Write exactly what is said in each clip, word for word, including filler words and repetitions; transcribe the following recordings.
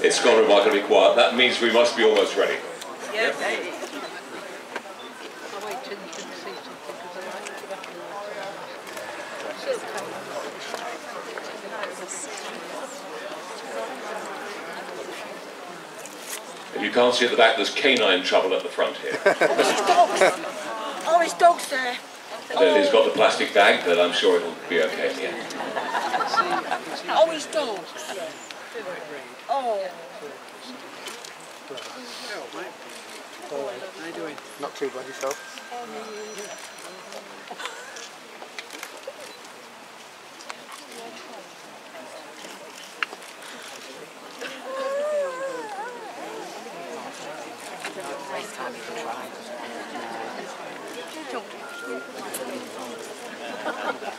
It's gone remarkably quiet. That means we must be almost ready. Yes. If you can't see at the back, there's canine trouble at the front here. Oh, his dog's there. Lily's got the plastic bag, but I'm sure it'll be okay here. Oh, his dog's there. Oh. How are you doing? Not too bad yourself.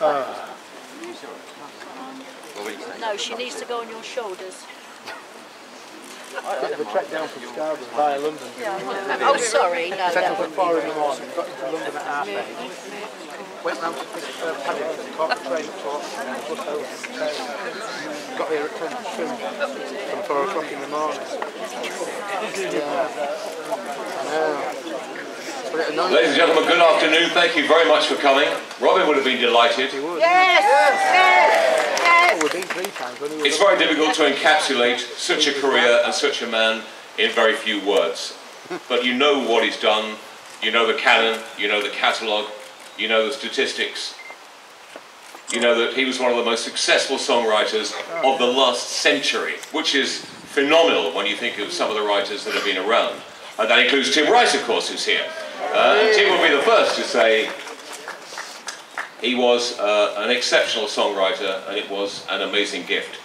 Ah. No, she needs to go on your shoulders. I have a trek down from Scarborough via London. Yeah. Oh, sorry. No, set up at four in the morning, got into London at half eight. Went round to Paddington, caught the train at four, bus over to the train. Got here at ten to two, from four o'clock in the morning. Yeah. I know. Ladies and gentlemen, good afternoon. Thank you very much for coming. Robin would have been delighted. He would. Yes! Yes! Yes! It's very difficult to encapsulate such a career and such a man in very few words. But you know what he's done, you know the canon, you know the catalogue, you know the statistics. You know that he was one of the most successful songwriters of the last century, which is phenomenal when you think of some of the writers that have been around. And that includes Tim Rice, of course, who's here. Uh, Tim will be the first to say he was uh, an exceptional songwriter, and it was an amazing gift.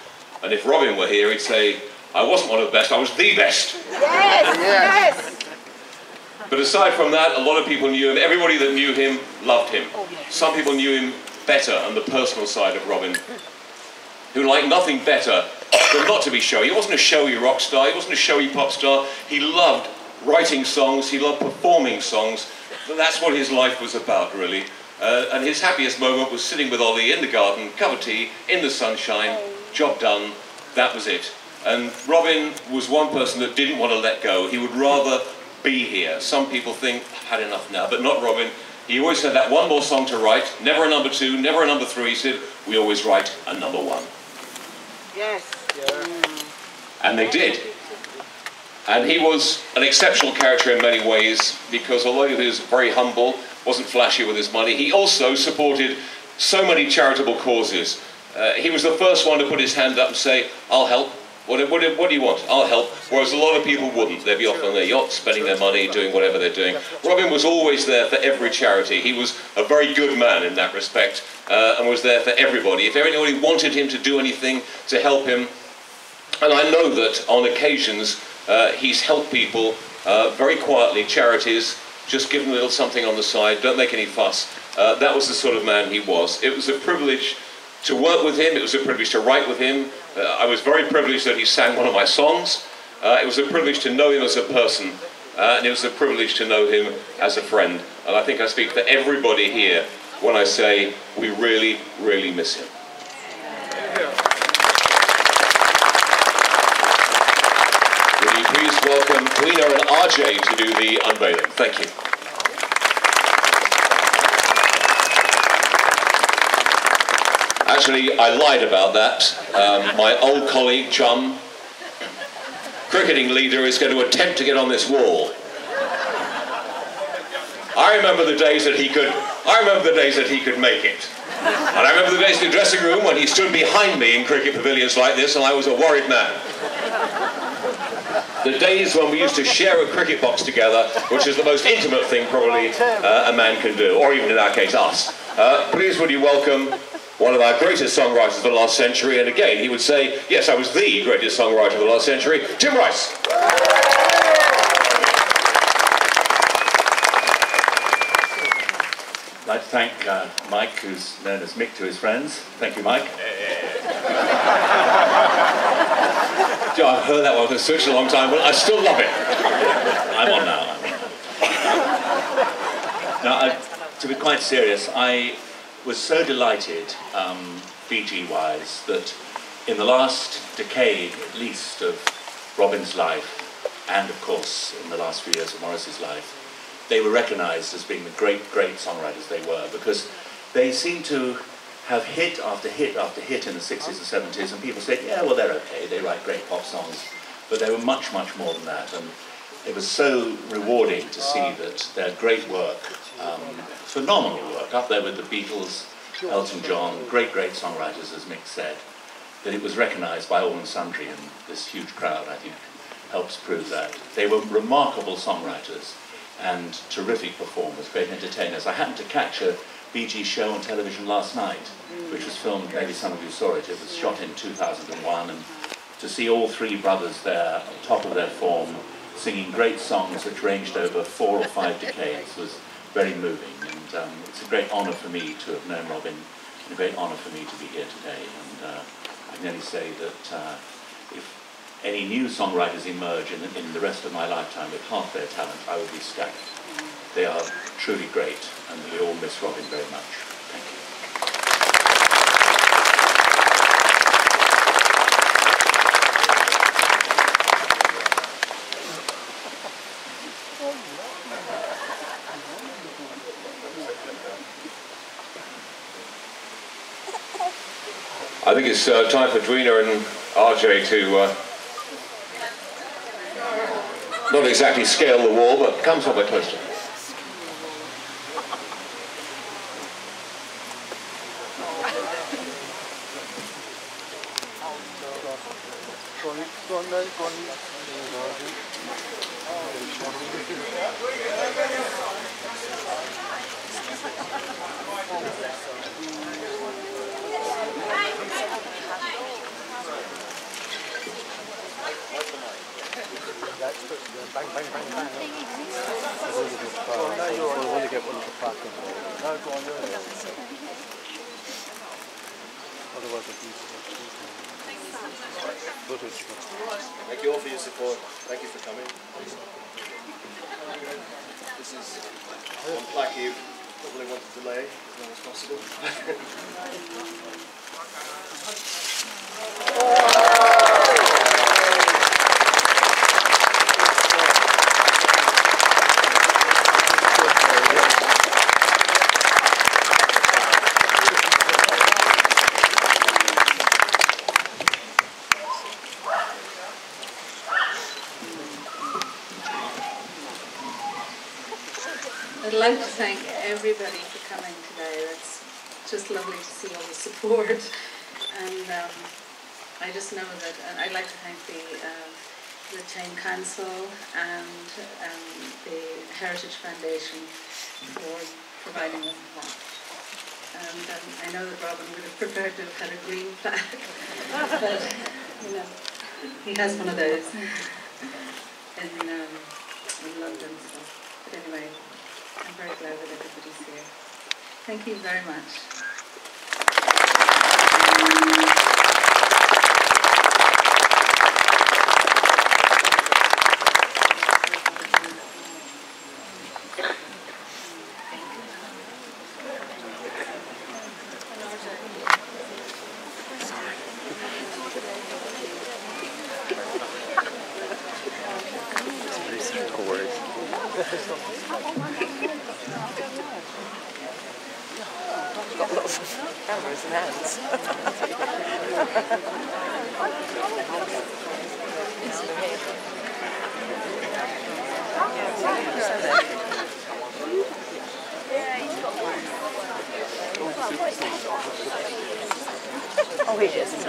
And if Robin were here, he'd say, I wasn't one of the best, I was the best. Yes, yes. But aside from that, a lot of people knew him. Everybody that knew him loved him. Some people knew him better on the personal side of Robin, who liked nothing better than not to be showy. He wasn't a showy rock star, he wasn't a showy pop star. He loved writing songs, he loved performing songs. That's what his life was about, really. Uh, and his happiest moment was sitting with Ollie in the garden, cup of tea, in the sunshine, job done, that was it. And Robin was one person that didn't want to let go. He would rather be here. Some people think, I've had enough now, but not Robin. He always had that one more song to write, never a number two, never a number three. He said, we always write a number one. Yes. Yeah. And they did. And he was an exceptional character in many ways, because although he was very humble, wasn't flashy with his money, he also supported so many charitable causes. Uh, he was the first one to put his hand up and say, I'll help. What, what, what do you want? I'll help. Whereas a lot of people wouldn't. They'd be off on their yacht, spending their money, doing whatever they're doing. Robin was always there for every charity. He was a very good man in that respect, uh, and was there for everybody. If anybody wanted him to do anything to help him, and I know that on occasions uh, he's helped people uh, very quietly, charities, just give them a little something on the side, don't make any fuss. Uh, that was the sort of man he was. It was a privilege to work with him, it was a privilege to write with him. Uh, I was very privileged that he sang one of my songs. Uh, it was a privilege to know him as a person, uh, and it was a privilege to know him as a friend. And I think I speak for everybody here when I say we really, really miss him. Welcome Dwina and R J to do the unveiling. Thank you. Actually, I lied about that. Um, my old colleague, chum, cricketing leader, is going to attempt to get on this wall. I remember the days that he could. I remember the days that he could make it. And I remember the days in the dressing room when he stood behind me in cricket pavilions like this, and I was a worried man. The days when we used to share a cricket box together, which is the most intimate thing probably uh, a man can do, or even in our case, us. Uh, please would you welcome one of our greatest songwriters of the last century, and again he would say, yes, I was the greatest songwriter of the last century, Tim Rice. I'd like to thank uh, Mike, who's known as Mick to his friends. Thank you, Mike. Joe, I've heard that one on the switch a long time, but I still love it. I'm on now. Now, I, to be quite serious, I was so delighted, um, B G-wise, that in the last decade, at least, of Robin's life, and, of course, in the last few years of Morris's life, they were recognised as being the great, great songwriters they were, because they seemed to have hit after hit after hit in the sixties and seventies, and people said, yeah, well, they're okay, they write great pop songs, but they were much, much more than that. And it was so rewarding to see that their great work, um, phenomenal work, up there with the Beatles, Elton John, great, great songwriters, as Mick said, that it was recognised by all and sundry, and this huge crowd, I think, helps prove that. They were remarkable songwriters and terrific performers, great entertainers. I happened to catch a Bee Gees show on television last night, which was filmed, maybe some of you saw it, it was shot in two thousand one, and to see all three brothers there, on top of their form, singing great songs which ranged over four or five decades was very moving, and um, it's a great honour for me to have known Robin, and a great honour for me to be here today. And uh, I can only say that uh, if any new songwriters emerge in, in the rest of my lifetime with half their talent, I would be staggered. They are truly great, and we all miss Robin very much. Thank you. I think it's uh, time for Dwina and R J to uh, not exactly scale the wall, but come somewhere closer. Thank you all for your support. Thank you for coming. This is one plaque you probably want to delay as long as possible. I'd like to thank everybody for coming today. It's just lovely to see all the support, and um, I just know that, and I'd like to thank the, uh, the Thame Council and um, the Heritage Foundation for providing the plaque. And um, I know that Robin would have prepared to have had a green plaque, but you know, he has one of those in, um, in London, so, but anyway. I'm very glad that everybody's here. Thank you very much. Oh, he is. He is. Oh,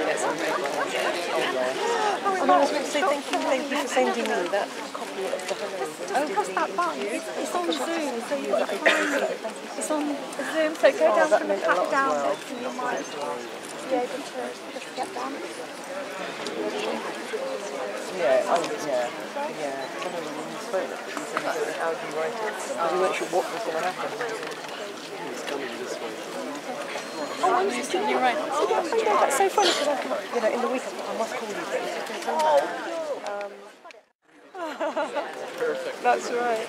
I was going to say thank you, thank you for sending me that copy. Oh, press that button. It's, it's on Zoom, so you've got to find it. It's on Zoom, so go down from the top downwards and you might be able to just get down. Yeah, oh, yeah, yeah. How do you write it? You weren't sure what was going to happen. It's coming this way. Oh, I'm just doing you right. Oh, yeah, oh, yeah, that's so funny because I can, you know, in the week I must call you. Um, Perfect. That's right.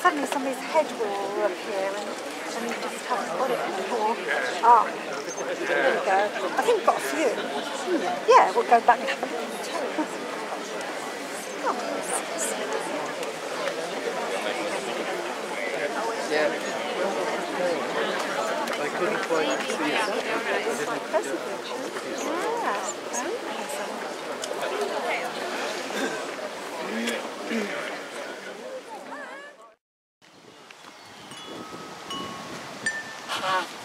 Suddenly somebody's head will appear and, and you just haven't got it before. Ah, there we go. I think we've got a few. Yeah, we'll go back and have a look. Oh, yeah. I couldn't quite see it. Yeah.